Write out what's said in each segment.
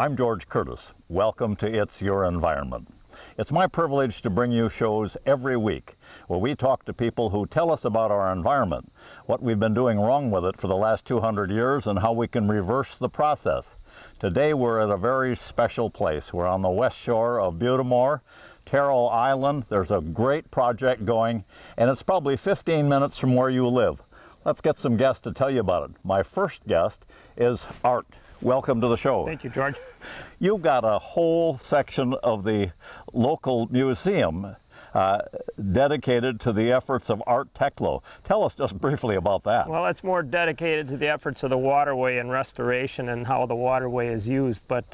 I'm George Curtis. Welcome to It's Your Environment. It's my privilege to bring you shows every week where we talk to people who tell us about our environment, what we've been doing wrong with it for the last 200 years, and how we can reverse the process. Today we're at a very special place. We're on the west shore of Butte des Morts, Terrell Island. There's a great project going, and it's probably 15 minutes from where you live. Let's get some guests to tell you about it. My first guest is Art. Welcome to the show. Thank you, George. You've got a whole section of the local museum dedicated to the efforts of Art Techlo. Tell us just briefly about that. Well, it's more dedicated to the efforts of the waterway and restoration and how the waterway is used. But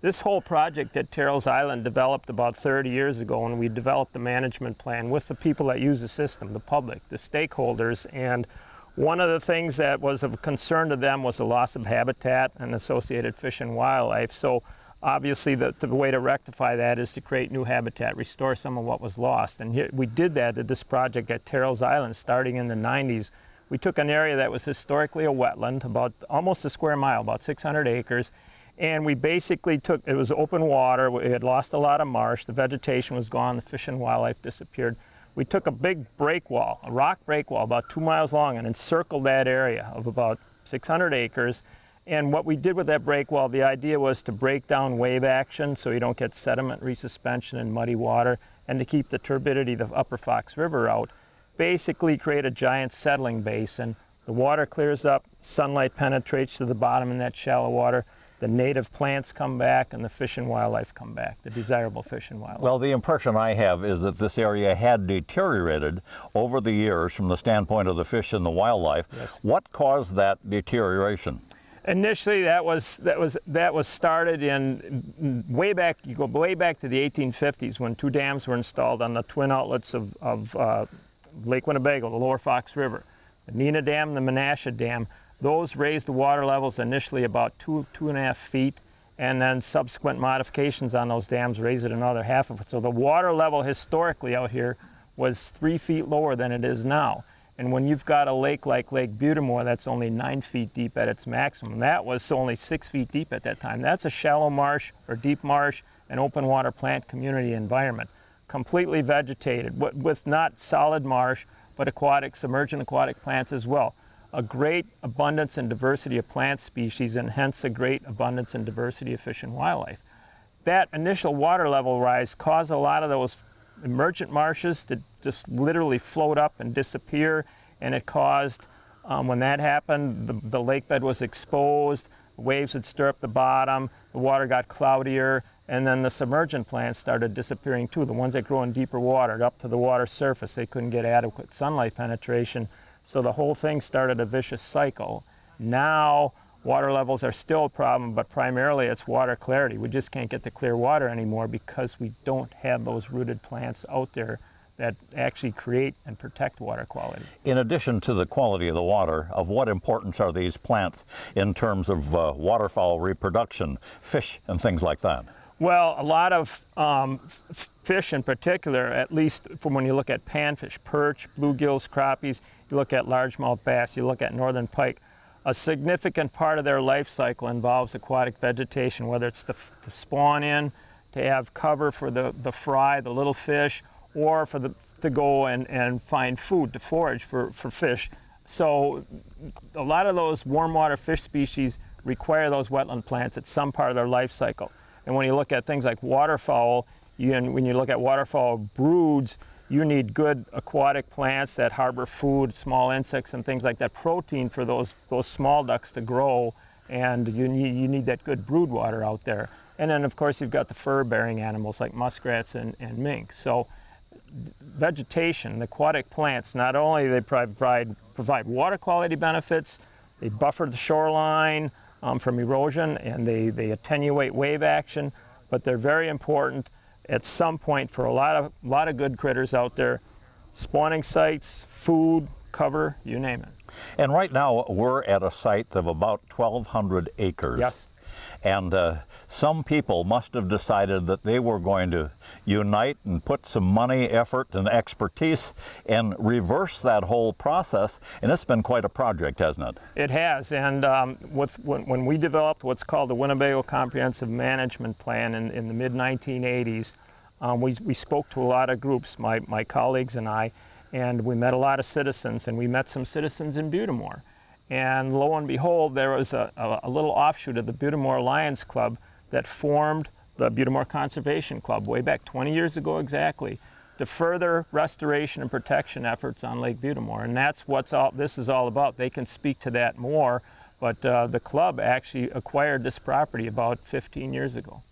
this whole project at Terrell's Island developed about 30 years ago, and we developed the management plan with the people that use the system, the public, the stakeholders. And one of the things that was of concern to them was the loss of habitat and associated fish and wildlife. So obviously the way to rectify that is to create new habitat, restore some of what was lost. And here, we did that at this project at Terrell's Island starting in the 90s. We took an area that was historically a wetland, about almost a square mile, about 600 acres, and we basically took, it was open water, we had lost a lot of marsh, the vegetation was gone, the fish and wildlife disappeared. We took a big break wall, a rock break wall about 2 miles long, and encircled that area of about 600 acres. And what we did with that break wall, the idea was to break down wave action so you don't get sediment resuspension in muddy water, and to keep the turbidity of the upper Fox River out. Basically create a giant settling basin. The water clears up, sunlight penetrates to the bottom in that shallow water. The native plants come back, and the fish and wildlife come back, the desirable fish and wildlife. Well, the impression I have is that this area had deteriorated over the years from the standpoint of the fish and the wildlife. Yes. What caused that deterioration? Initially, that was started in way back. You go way back to the 1850s when two dams were installed on the twin outlets of Lake Winnebago, the lower Fox River, the Neenah Dam, the Menasha Dam. Those raised the water levels initially about 2.5 feet, and then subsequent modifications on those dams raised it another half of it. So the water level historically out here was 3 feet lower than it is now. And when you've got a lake like Lake Butte des Morts that's only 9 feet deep at its maximum, that was only 6 feet deep at that time. That's a shallow marsh or deep marsh and open water plant community environment, completely vegetated with not solid marsh, but aquatic, submergent aquatic plants as well. A great abundance and diversity of plant species, and hence a great abundance and diversity of fish and wildlife. That initial water level rise caused a lot of those emergent marshes to just literally float up and disappear, and it caused, when that happened, the lake bed was exposed, waves would stir up the bottom, the water got cloudier, and then the submergent plants started disappearing too. The ones that grow in deeper water, up to the water surface, they couldn't get adequate sunlight penetration. So the whole thing started a vicious cycle. Now water levels are still a problem, but primarily it's water clarity. We just can't get the clear water anymore because we don't have those rooted plants out there that actually create and protect water quality. In addition to the quality of the water, of what importance are these plants in terms of waterfowl reproduction, fish and things like that? Well, a lot of fish in particular, at least from when you look at panfish, perch, bluegills, crappies, you look at largemouth bass, you look at northern pike, a significant part of their life cycle involves aquatic vegetation, whether it's to spawn in, to have cover for the fry, the little fish, or for to go and find food, to forage for fish. So a lot of those warm water fish species require those wetland plants at some part of their life cycle. And when you look at things like waterfowl, when you look at waterfowl broods, you need good aquatic plants that harbor food, small insects and things like that, protein for those small ducks to grow, and you need that good brood water out there. And then of course you've got the fur-bearing animals like muskrats and mink. So vegetation, the aquatic plants, not only they provide water quality benefits, they buffer the shoreline from erosion, and they attenuate wave action, but they're very important at some point for a lot of good critters out there. Spawning sites, food, cover, you name it. And right now we're at a site of about 1,200 acres. Yes. And some people must have decided that they were going to unite and put some money, effort, and expertise and reverse that whole process. And it's been quite a project, hasn't it? It has. And when we developed what's called the Winnebago Comprehensive Management Plan in the mid-1980s, we spoke to a lot of groups, my colleagues and I, and we met a lot of citizens, and we met some citizens in Butte des Morts. And lo and behold, there was a little offshoot of the Butte des Morts Alliance Club that formed the Butte des Morts Conservation Club way back 20 years ago exactly, to further restoration and protection efforts on Lake Butte des Morts. And that's what this is all about. They can speak to that more, but the club actually acquired this property about 15 years ago.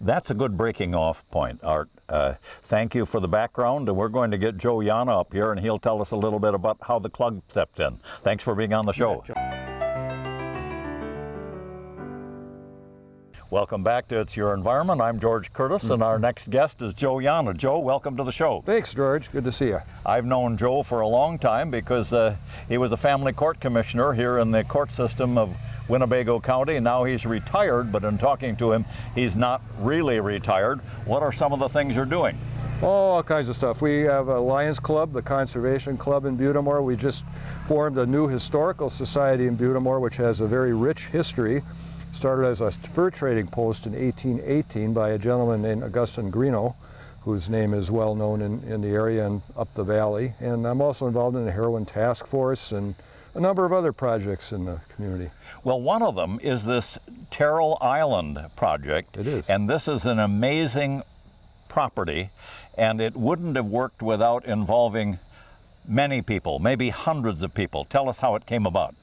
That's a good breaking off point, Art. Thank you for the background, and we're going to get Joe Yana up here, and he'll tell us a little bit about how the club stepped in. Thanks for being on the show. Welcome back to It's Your Environment. I'm George Curtis, and our next guest is Joe Yana. Joe, welcome to the show. Thanks, George. Good to see you. I've known Joe for a long time because he was a family court commissioner here in the court system of Winnebago County. Now he's retired, but in talking to him, he's not really retired. What are some of the things you're doing? Oh, all kinds of stuff. We have a Lions Club, the Conservation Club in Butte des Morts. We just formed a new historical society in Butte des Morts, which has a very rich history. Started as a fur trading post in 1818 by a gentleman named Augustin Greeno, whose name is well known in the area and up the valley. And I'm also involved in the heroin task force and a number of other projects in the community. Well, one of them is this Terrell Island project. It is. And this is an amazing property, and it wouldn't have worked without involving many people, maybe hundreds of people. Tell us how it came about.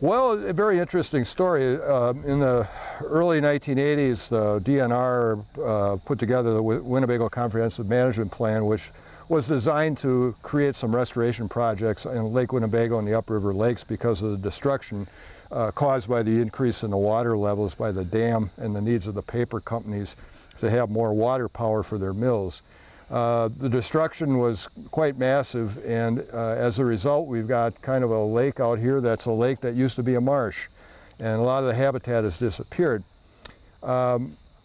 Well, a very interesting story. In the early 1980s, the DNR put together the Winnebago Comprehensive Management Plan, which was designed to create some restoration projects in Lake Winnebago and the upriver lakes because of the destruction caused by the increase in the water levels by the dam and the needs of the paper companies to have more water power for their mills. The destruction was quite massive, and as a result, we've got kind of a lake out here that's a lake that used to be a marsh, and a lot of the habitat has disappeared.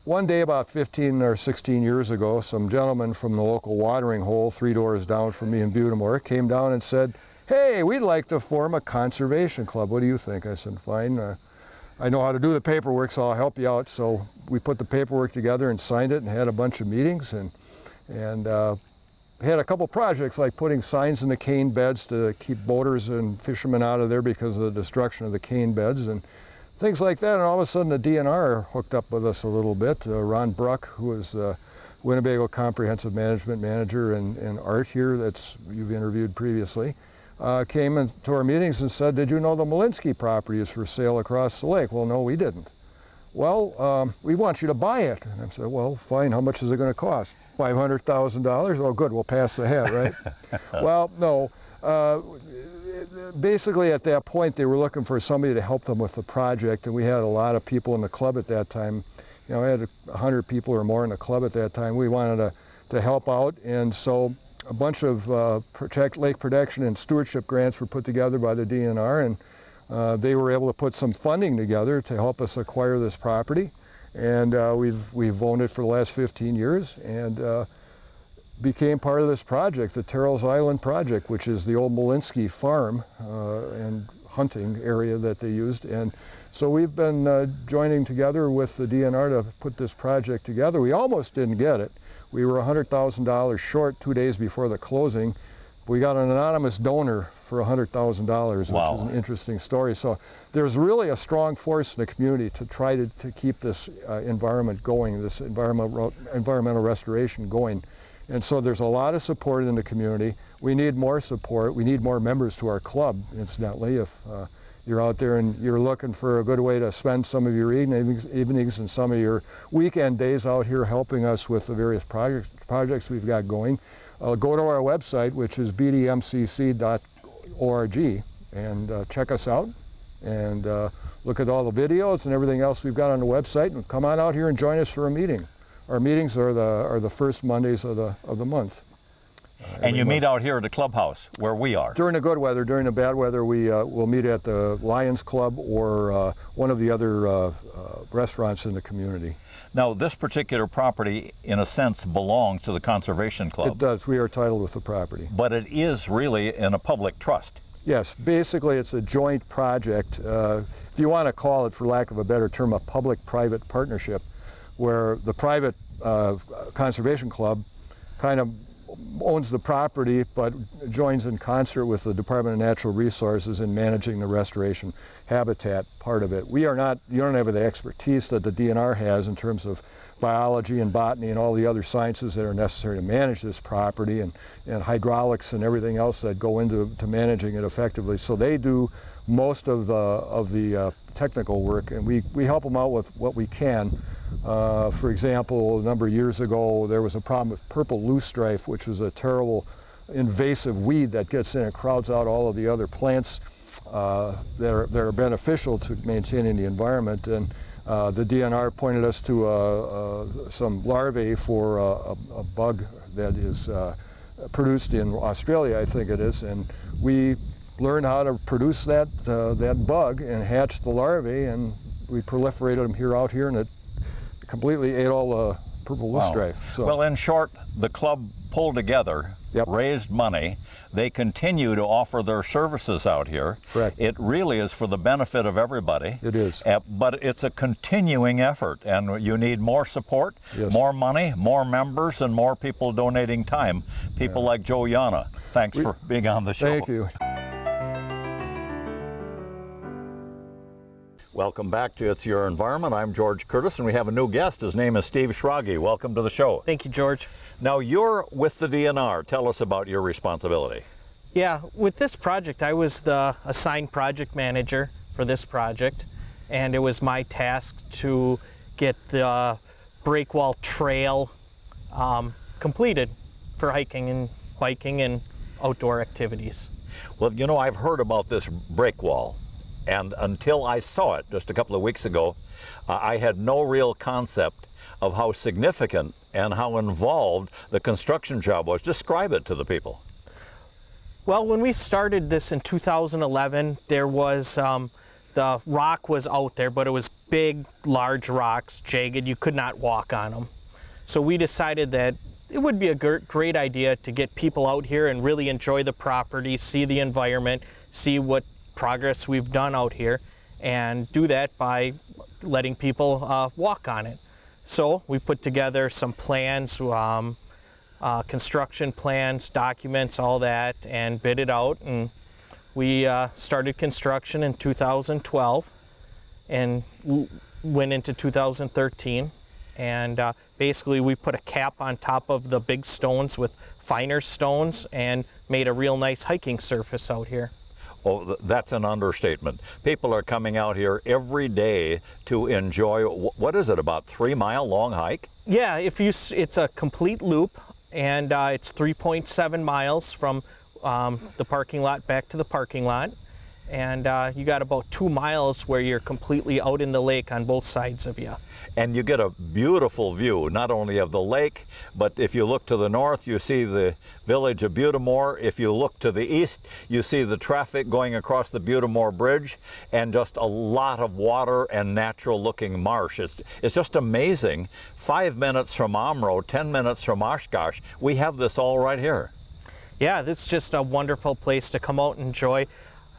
One day about 15 or 16 years ago, some gentleman from the local watering hole 3 doors down from me in Butte des Morts came down and said, "Hey, we'd like to form a conservation club. What do you think?" I said, "Fine. I know how to do the paperwork, so I'll help you out." So we put the paperwork together and signed it and had a bunch of meetings, and had a couple projects like putting signs in the cane beds to keep boaters and fishermen out of there because of the destruction of the cane beds and things like that. And all of a sudden the DNR hooked up with us a little bit. Ron Bruck, who is the Winnebago Comprehensive Management Manager, and Art here, that's you've interviewed previously, came to our meetings and said, "Did you know the Molenski property is for sale across the lake?" "Well, no, we didn't." "Well, we want you to buy it." And I said, "Well, fine, how much is it going to cost?" $500,000? "Oh, good, we'll pass the hat, right?" Well, no. Basically, at that point, they were looking for somebody to help them with the project, and we had a lot of people in the club at that time. You know, I had 100 people or more in the club at that time. We wanted to help out, and so a bunch of lake protection and stewardship grants were put together by the DNR, and they were able to put some funding together to help us acquire this property. And we've owned it for the last 15 years and became part of this project, the Terrell's Island project, which is the old Molenski farm and hunting area that they used. And so we've been joining together with the DNR to put this project together. We almost didn't get it. We were $100,000 short 2 days before the closing. We got an anonymous donor for $100,000, which wow. is an interesting story. So there's really a strong force in the community to try to keep this environment going, this environmental restoration going. And so there's a lot of support in the community. We need more support. We need more members to our club, incidentally. If you're out there and you're looking for a good way to spend some of your evenings and some of your weekend days out here helping us with the various projects we've got going, go to our website, which is bdmcc.org, and check us out and look at all the videos and everything else we've got on the website, and come on out here and join us for a meeting. Our meetings are the first Mondays of the month. And you meet out here at the clubhouse where we are? During the good weather. During the bad weather, we will meet at the Lions Club or one of the other restaurants in the community. Now, this particular property, in a sense, belongs to the Conservation Club. It does. We are titled with the property. But it is really in a public trust. Yes. Basically, it's a joint project. If you want to call it, for lack of a better term, a public-private partnership, where the private Conservation Club kind of owns the property but joins in concert with the Department of Natural Resources in managing the restoration habitat part of it. We are not, you don't have the expertise that the DNR has in terms of biology and botany and all the other sciences that are necessary to manage this property, and hydraulics and everything else that go into managing it effectively. So they do most of the technical work, and we help them out with what we can. For example, a number of years ago, there was a problem with purple loosestrife, which was a terrible invasive weed that gets in and crowds out all of the other plants that are beneficial to maintaining the environment. And the DNR pointed us to some larvae for a bug that is produced in Australia, I think it is, and we learned how to produce that bug and hatch the larvae, and we proliferated them out here, and it completely ate all the purple loosestrife. Wow. So. Well, in short, the club pulled together, yep, raised money. They continue to offer their services out here. Correct. It really is for the benefit of everybody. It is. But it's a continuing effort, and you need more support, yes, more money, more members, and more people donating time. People, yeah, like Joe Yana. Thanks for being on the show. Thank you. Welcome back to It's Your Environment. I'm George Curtis, and we have a new guest. His name is Steve Shroggy. Welcome to the show. Thank you, George. Now, you're with the DNR. Tell us about your responsibility. Yeah, with this project, I was the assigned project manager for this project, and it was my task to get the breakwall trail completed for hiking and biking and outdoor activities. Well, you know, I've heard about this breakwall, and until I saw it just a couple of weeks ago, I had no real concept of how significant and how involved the construction job was. Describe it to the people. Well, when we started this in 2011, there was the rock was out there, but it was big, large rocks, jagged. You could not walk on them. So we decided that it would be a great idea to get people out here and really enjoy the property, see the environment, see what progress we've done out here, and do that by letting people walk on it. So we put together some plans, construction plans, documents, all that, and bid it out, and we started construction in 2012 and went into 2013, and basically we put a cap on top of the big stones with finer stones and made a real nice hiking surface out here. Oh, that's an understatement. People are coming out here every day to enjoy, what is it, about 3-mile long hike? Yeah, it's a complete loop, and it's 3.7 miles from the parking lot back to the parking lot, and you got about 2 miles where you're completely out in the lake on both sides of you. And you get a beautiful view, not only of the lake, but if you look to the north, you see the village of Butte des Morts. If you look to the east, you see the traffic going across the Butte des Morts Bridge, and just a lot of water and natural-looking marsh. It's just amazing. 5 minutes from Omro, 10 minutes from Oshkosh, we have this all right here. Yeah, this is just a wonderful place to come out and enjoy.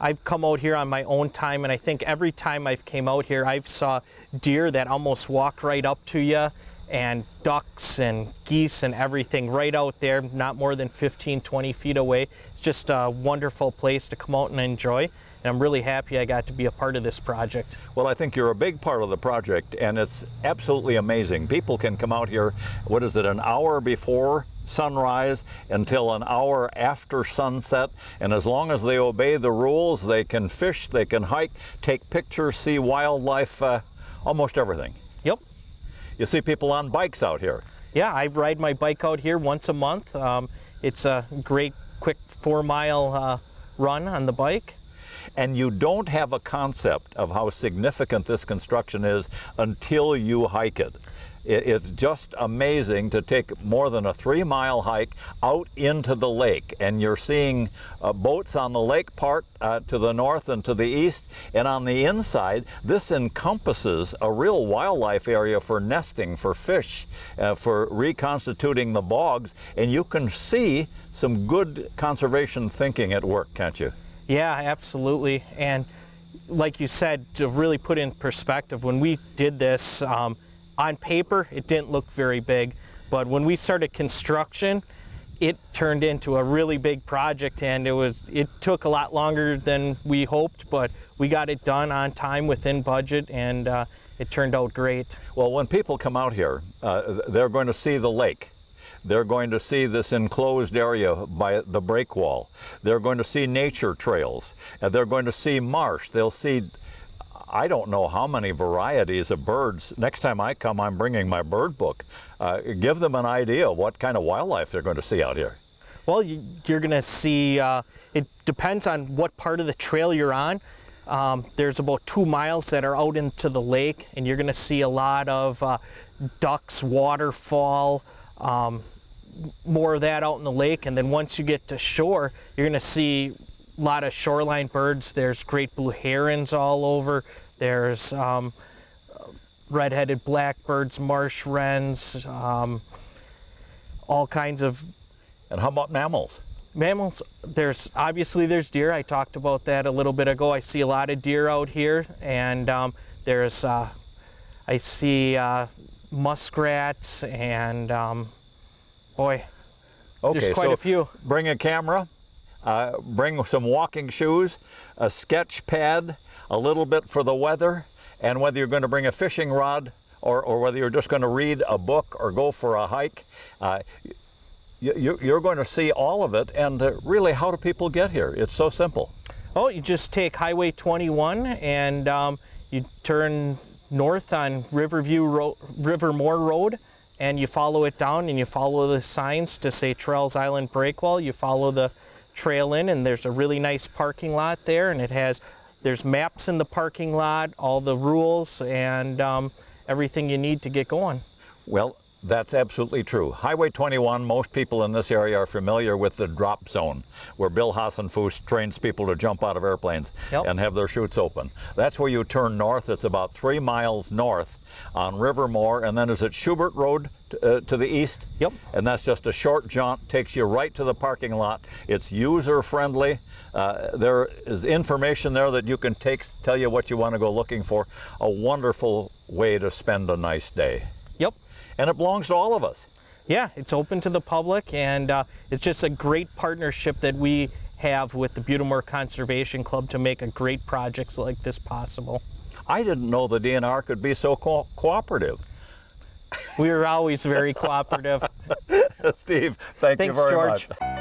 I've come out here on my own time, and I think every time I've came out here, I've saw deer that almost walk right up to you, and ducks and geese and everything right out there, not more than 15, 20 feet away. It's just a wonderful place to come out and enjoy, and I'm really happy I got to be a part of this project. Well, I think you're a big part of the project, and it's absolutely amazing. People can come out here, what is it, an hour before sunrise until an hour after sunset, and as long as they obey the rules, they can fish, they can hike, take pictures, see wildlife, almost everything. Yep. You see people on bikes out here. Yeah, I ride my bike out here once a month. It's a great quick 4-mile run on the bike. And you don't have a concept of how significant this construction is until you hike it. It's just amazing to take more than a 3-mile hike out into the lake, and you're seeing boats on the lake part to the north and to the east, and on the inside this encompasses a real wildlife area for nesting, for fish, for reconstituting the bogs, and you can see some good conservation thinking at work, can't you? Yeah, absolutely. And like you said, to really put in perspective, when we did this, on paper, it didn't look very big, but when we started construction, it turned into a really big project, and it took a lot longer than we hoped, but we got it done on time within budget, and it turned out great. Well, when people come out here, they're going to see the lake. They're going to see this enclosed area by the break wall. They're going to see nature trails. They're going to see marsh. They'll see, I don't know how many varieties of birds. Next time I come, I'm bringing my bird book. Give them an idea of what kind of wildlife they're going to see out here. Well, you're going to see, it depends on what part of the trail you're on. There's about 2 miles that are out into the lake, and you're going to see a lot of ducks, waterfowl, more of that out in the lake. And then once you get to shore, you're going to see a lot of shoreline birds. There's great blue herons all over. There's red-headed blackbirds, marsh wrens, all kinds of. And how about mammals? Mammals, there's deer. I talked about that a little bit ago. I see a lot of deer out here, and I see muskrats, and there's quite a few. Bring a camera. Bring some walking shoes, a sketch pad, a little bit for the weather, and whether you're going to bring a fishing rod or whether you're just going to read a book or go for a hike, you're going to see all of it. And really, how do people get here? It's so simple. Oh, you just take Highway 21 and you turn north on Rivermore Road, and you follow it down, and you follow the signs to say Terrell's Island Breakwall. You follow the trail in, and there's a really nice parking lot there, and there's maps in the parking lot, all the rules, and everything you need to get going. Well, that's absolutely true. Highway 21, most people in this area are familiar with the drop zone, where Bill Hassenfuss trains people to jump out of airplanes. Yep. And have their chutes open. That's where you turn north. It's about 3 miles north on Rivermore, and then is it Schubert Road to the east? Yep. And that's just a short jaunt, takes you right to the parking lot. It's user-friendly. There is information there that you can take, tell you what you want to go looking for. A wonderful way to spend a nice day. Yep. And it belongs to all of us. Yeah, it's open to the public, and it's just a great partnership that we have with the Butte des Morts Conservation Club to make a great project like this possible. I didn't know the DNR could be so cooperative. We were always very cooperative. Steve, thanks very much, George.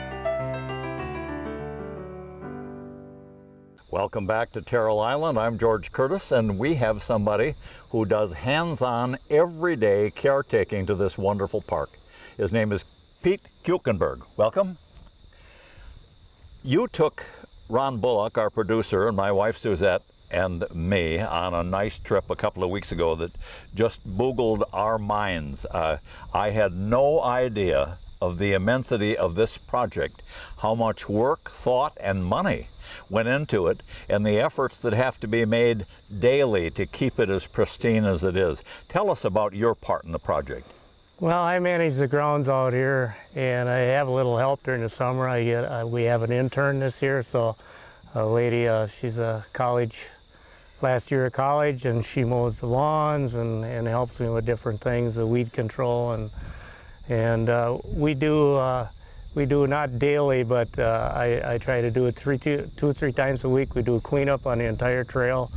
Welcome back to Terrell Island. I'm George Curtis, and we have somebody who does hands-on, everyday caretaking to this wonderful park. His name is Pete Kuchenberg. Welcome. You took Ron Bullock, our producer, and my wife Suzette, and me on a nice trip a couple of weeks ago that just boggled our minds. I had no idea of the immensity of this project, how much work, thought, and money went into it, and the efforts that have to be made daily to keep it as pristine as it is. Tell us about your part in the project. Well, I manage the grounds out here, and I have a little help during the summer. We have an intern this year, so a lady, she's a last year of college, and she mows the lawns and helps me with different things, the weed control, and we do not daily, but I try to do it two or three times a week. We do a cleanup on the entire trail,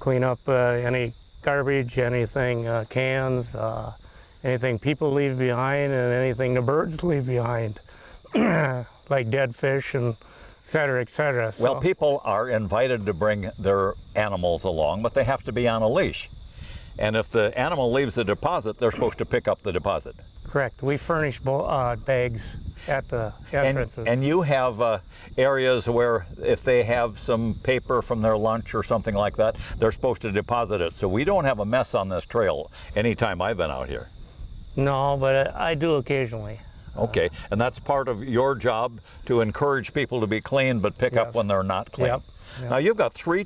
clean up any garbage, anything, cans, anything people leave behind, and anything the birds leave behind, like dead fish and et cetera, et cetera. Well, so people are invited to bring their animals along, but they have to be on a leash. And if the animal leaves a deposit, they're supposed to pick up the deposit. Correct. We furnish bags at the entrances. And you have areas where if they have some paper from their lunch or something like that, they're supposed to deposit it. So we don't have a mess on this trail anytime I've been out here. No, but I do occasionally. Okay, and that's part of your job, to encourage people to be clean, but pick up when they're not clean. Yep. Yep. Now you've got three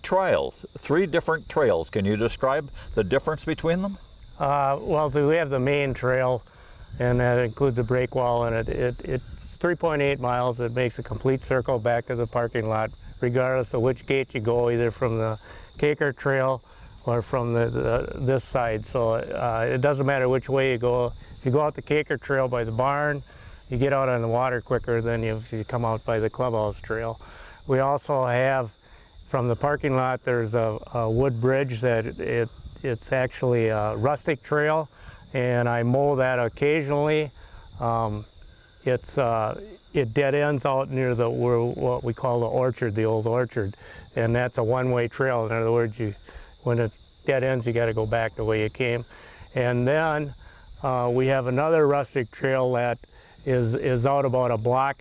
different trails. Can you describe the difference between them? Well, we have the main trail, and that includes a break wall, and it's 3.8 miles. It makes a complete circle back to the parking lot, regardless of which gate you go, either from the Kaker Trail or from this side. So it doesn't matter which way you go. If you go out the Kaker Trail by the barn, you get out on the water quicker than if you come out by the clubhouse trail. We also have, from the parking lot, there's a wood bridge that it's actually a rustic trail, and I mow that occasionally. It dead ends out near what we call the orchard, the old orchard, and that's a one-way trail. In other words, when it dead ends, you got to go back the way you came. And then we have another rustic trail that is out about 1.5 blocks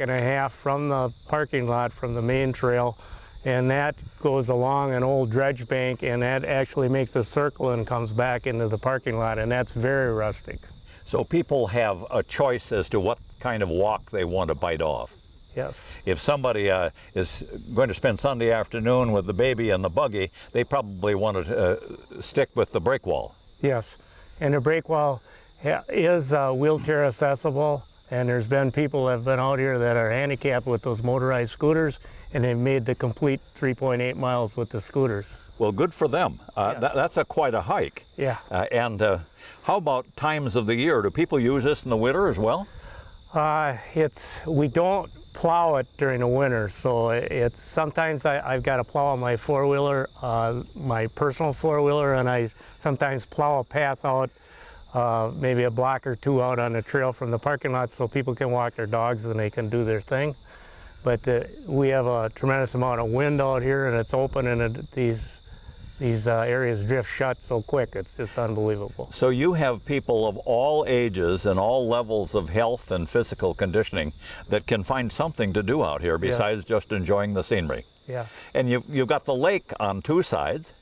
from the parking lot, from the main trail, and that goes along an old dredge bank, and that actually makes a circle and comes back into the parking lot, and that's very rustic. So people have a choice as to what kind of walk they want to bite off. Yes. If somebody is going to spend Sunday afternoon with the baby and the buggy, they probably want to stick with the break wall. Yes, and the break wall is wheelchair accessible. And there's been people that have been out here that are handicapped with those motorized scooters, and they've made the complete 3.8 miles with the scooters. Well, good for them. Yes. That's quite a hike. Yeah. And how about times of the year? Do people use this in the winter as well? We don't plow it during the winter, so it's sometimes I've got to plow on my four-wheeler, my personal four-wheeler, and I sometimes plow a path out maybe 1 block or 2 out on the trail from the parking lot, so people can walk their dogs and they can do their thing. But we have a tremendous amount of wind out here, and it's open, and these areas drift shut so quick. It's just unbelievable. So you have people of all ages and all levels of health and physical conditioning that can find something to do out here besides just enjoying the scenery. Yeah. And you've got the lake on 2 sides.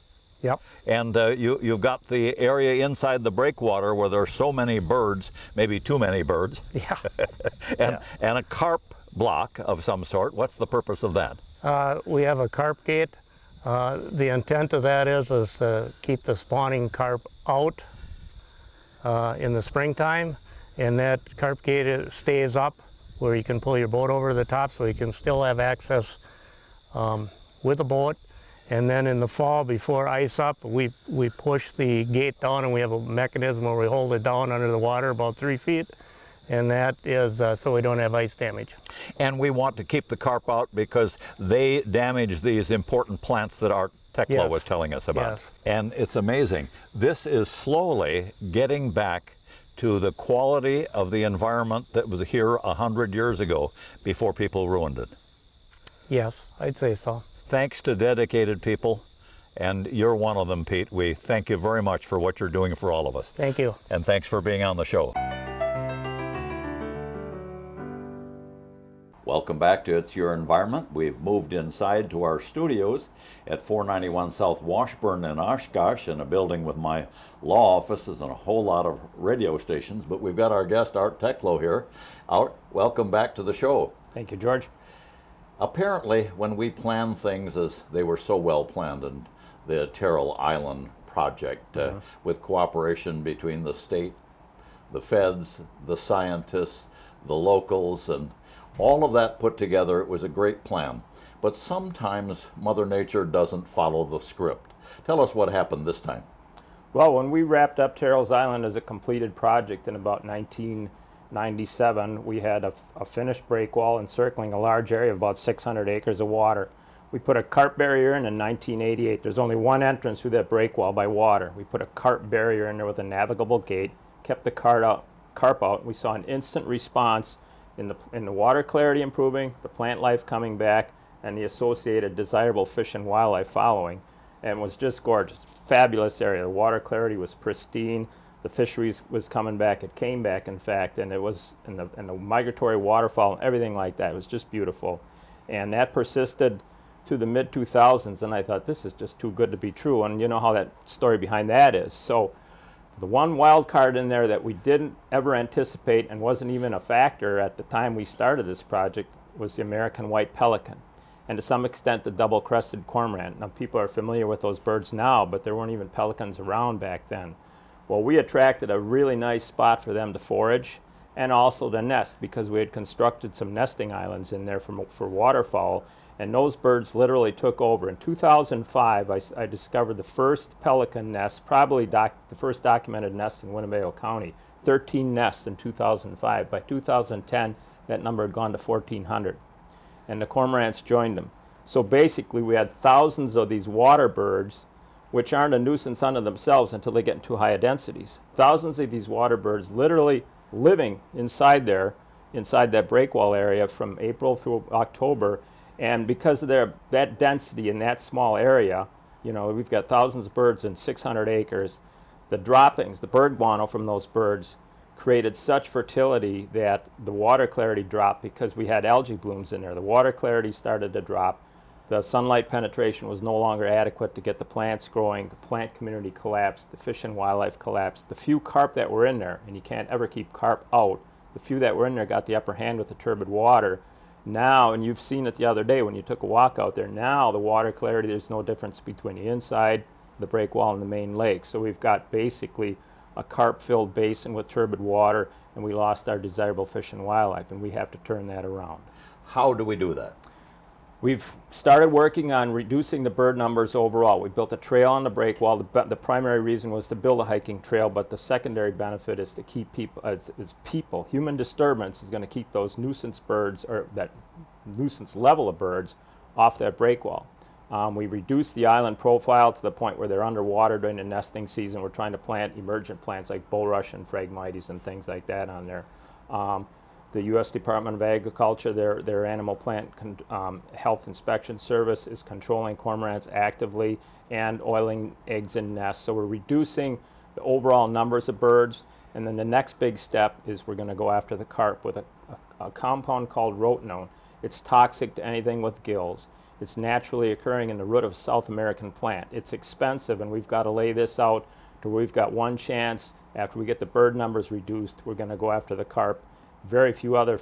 Yep. And you've got the area inside the breakwater where there are so many birds, maybe too many birds. Yeah. and a carp block of some sort. What's the purpose of that? We have a carp gate. The intent of that is to keep the spawning carp out in the springtime, and that carp gate stays up where you can pull your boat over the top, so you can still have access with a boat. And then in the fall, before ice up, we push the gate down, and we have a mechanism where we hold it down under the water about 3 feet, and that is so we don't have ice damage. And we want to keep the carp out because they damage these important plants that Art Techlo was telling us about. Yes. And it's amazing. This is slowly getting back to the quality of the environment that was here 100 years ago before people ruined it. Yes, I'd say so. Thanks to dedicated people, and you're one of them, Pete. We thank you very much for what you're doing for all of us. Thank you. And thanks for being on the show. Welcome back to It's Your Environment. We've moved inside to our studios at 491 South Washburn in Oshkosh, in a building with my law offices and a whole lot of radio stations. But we've got our guest, Art Techlo, here. Art, welcome back to the show. Thank you, George. Apparently, when we plan things, as they were so well planned in the Terrell Island project, with cooperation between the state, the feds, the scientists, the locals, and all of that put together, it was a great plan. But sometimes Mother Nature doesn't follow the script. Tell us what happened this time. Well, when we wrapped up Terrell's Island as a completed project in about 1997, we had a finished break wall encircling a large area of about 600 acres of water. We put a carp barrier in 1988. There's only one entrance through that break wall by water. We put a carp barrier in there with a navigable gate, kept the carp out. We saw an instant response in the water clarity improving, the plant life coming back, and the associated desirable fish and wildlife following. And it was just gorgeous, fabulous area. The water clarity was pristine. The fisheries was coming back. It came back, in fact, and it was in the migratory waterfowl and everything like that. It was just beautiful, and that persisted through the mid-2000s. And I thought, this is just too good to be true. And you know how that story behind that is. So The one wild card in there that we didn't ever anticipate and wasn't even a factor at the time we started this project was the American white pelican, and to some extent the double-crested cormorant. Now people are familiar with those birds now, but there weren't even pelicans around back then. Well, we attracted a really nice spot for them to forage and also to nest, because we had constructed some nesting islands in there for waterfowl, and those birds literally took over. In 2005, I discovered the first pelican nest, probably the first documented nest in Winnebago County, 13 nests in 2005. By 2010, that number had gone to 1,400, and the cormorants joined them. So basically, we had thousands of these water birds, which aren't a nuisance unto themselves until they get into higher densities. Thousands of these water birds literally living inside there, inside that breakwall area from April through October. And because of that density in that small area, you know, we've got thousands of birds in 600 acres. The droppings, the bird guano from those birds created such fertility that the water clarity dropped because we had algae blooms in there. The water clarity started to drop. The sunlight penetration was no longer adequate to get the plants growing. The plant community collapsed. The fish and wildlife collapsed. The few carp that were in there, and you can't ever keep carp out, the few that were in there got the upper hand with the turbid water. Now, and you've seen it the other day when you took a walk out there, now the water clarity, there's no difference between the inside, the breakwall, and the main lake. So we've got basically a carp-filled basin with turbid water, and we lost our desirable fish and wildlife, and we have to turn that around. How do we do that? We've started working on reducing the bird numbers overall. We built a trail on the breakwall. The primary reason was to build a hiking trail, but the secondary benefit is to keep people, human disturbance is going to keep those nuisance birds, or that nuisance level of birds, off that breakwall. We reduced the island profile to the point where they're underwater during the nesting season. We're trying to plant emergent plants like bulrush and phragmites and things like that on there. The U.S. Department of Agriculture, their Animal Plant Health Inspection Service, is controlling cormorants actively and oiling eggs and nests. So we're reducing the overall numbers of birds. And then the next big step is we're going to go after the carp with a compound called rotenone. It's toxic to anything with gills. It's naturally occurring in the root of South American plant. It's expensive, and we've got to lay this out to where we've got one chance. After we get the bird numbers reduced, we're going to go after the carp. Very few other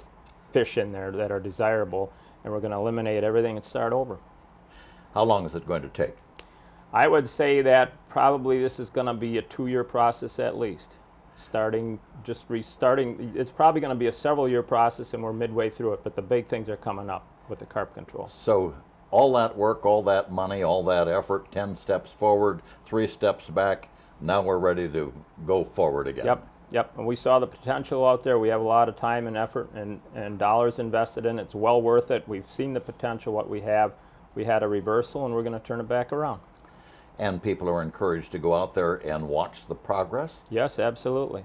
fish in there that are desirable, and we're going to eliminate everything and start over. How long is it going to take? I would say that probably this is going to be a 2-year process at least. Just restarting, it's probably going to be a several-year process, and we're midway through it, but the big things are coming up with the carp control. So all that work, all that money, all that effort, 10 steps forward, 3 steps back, now we're ready to go forward again. Yep. Yep, and we saw the potential out there. We have a lot of time and effort and dollars invested in it. It's well worth it. We've seen the potential, what we have. We had a reversal, and we're going to turn it back around. And people are encouraged to go out there and watch the progress? Yes, absolutely.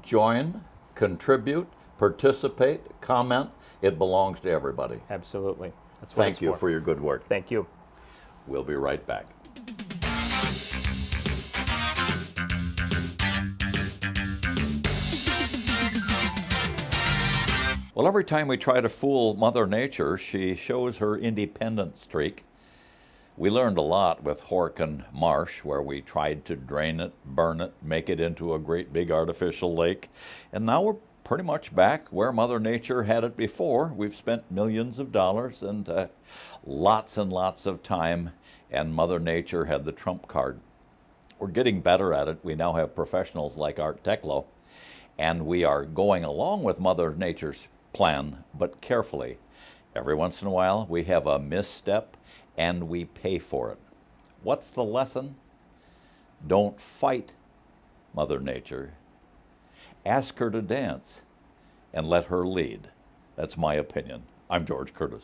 Join, contribute, participate, comment. It belongs to everybody. Absolutely. That's what it's for. Thank you for your good work. Thank you. We'll be right back. Well, every time we try to fool Mother Nature, she shows her independent streak. We learned a lot with Horkin Marsh, where we tried to drain it, burn it, make it into a great big artificial lake. And now we're pretty much back where Mother Nature had it before. We've spent millions of dollars and lots of time, and Mother Nature had the trump card. We're getting better at it. We now have professionals like Art Techlo, and we are going along with Mother Nature's plan, but carefully. Every once in a while we have a misstep and we pay for it. What's the lesson? Don't fight Mother Nature. Ask her to dance and let her lead. That's my opinion. I'm George Curtis.